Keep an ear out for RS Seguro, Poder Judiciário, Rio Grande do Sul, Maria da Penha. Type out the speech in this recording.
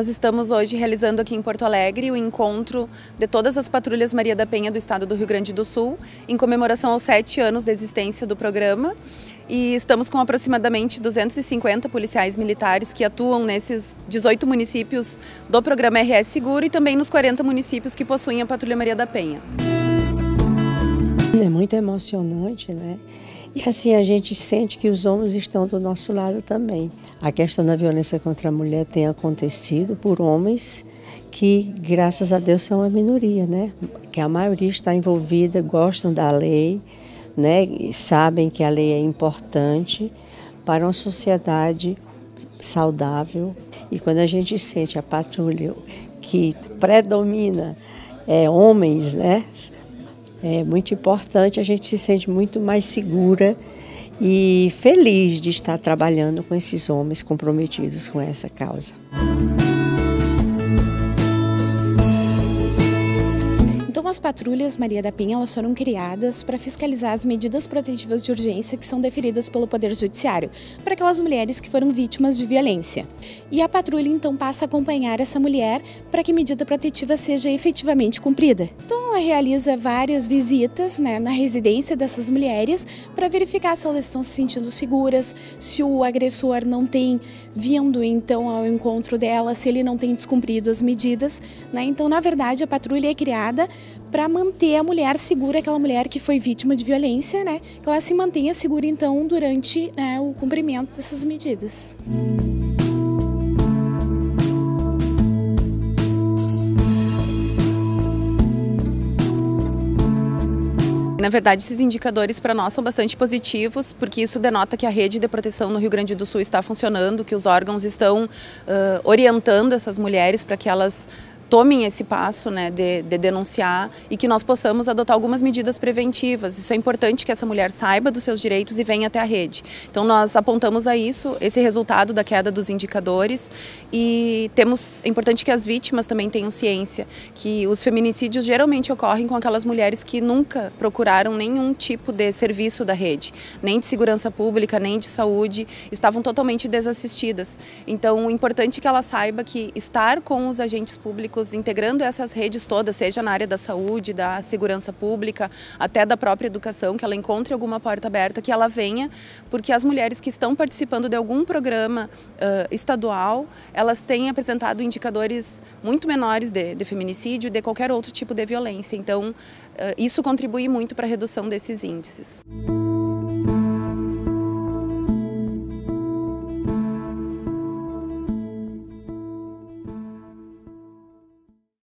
Nós estamos hoje realizando aqui em Porto Alegre o encontro de todas as patrulhas Maria da Penha do estado do Rio Grande do Sul, em comemoração aos 7 anos da existência do programa. E estamos com aproximadamente 250 policiais militares que atuam nesses 18 municípios do programa RS Seguro e também nos 40 municípios que possuem a patrulha Maria da Penha. É muito emocionante, né? E assim a gente sente que os homens estão do nosso lado também. A questão da violência contra a mulher tem acontecido por homens que, graças a Deus, são a minoria, né? Que a maioria está envolvida, gostam da lei, né? E sabem que a lei é importante para uma sociedade saudável. E quando a gente sente a patrulha que predomina homens, né? É muito importante, a gente se sente muito mais segura e feliz de estar trabalhando com esses homens comprometidos com essa causa. Então, as patrulhas Maria da Penha elas foram criadas para fiscalizar as medidas protetivas de urgência que são deferidas pelo Poder Judiciário para aquelas mulheres que foram vítimas de violência. E a patrulha, então, passa a acompanhar essa mulher para que a medida protetiva seja efetivamente cumprida. Então, ela realiza várias visitas, né, na residência dessas mulheres para verificar se elas estão se sentindo seguras, se o agressor não tem vindo então ao encontro dela, se ele não tem descumprido as medidas, né? Então, na verdade, a patrulha é criada para manter a mulher segura, aquela mulher que foi vítima de violência, né, que ela se mantenha segura então durante, né, o cumprimento dessas medidas. Na verdade, esses indicadores para nós são bastante positivos, porque isso denota que a rede de proteção no Rio Grande do Sul está funcionando, que os órgãos estão orientando essas mulheres para que elas tomem esse passo, né, de denunciar, e que nós possamos adotar algumas medidas preventivas. Isso é importante, que essa mulher saiba dos seus direitos e venha até a rede. Então nós apontamos a isso, esse resultado da queda dos indicadores, e é importante que as vítimas também tenham ciência que os feminicídios geralmente ocorrem com aquelas mulheres que nunca procuraram nenhum tipo de serviço da rede, nem de segurança pública, nem de saúde, estavam totalmente desassistidas. Então é importante que ela saiba que estar com os agentes públicos, integrando essas redes todas, seja na área da saúde, da segurança pública, até da própria educação, que ela encontre alguma porta aberta, que ela venha, porque as mulheres que estão participando de algum programa estadual, elas têm apresentado indicadores muito menores de feminicídio e de qualquer outro tipo de violência. Então, isso contribui muito para a redução desses índices.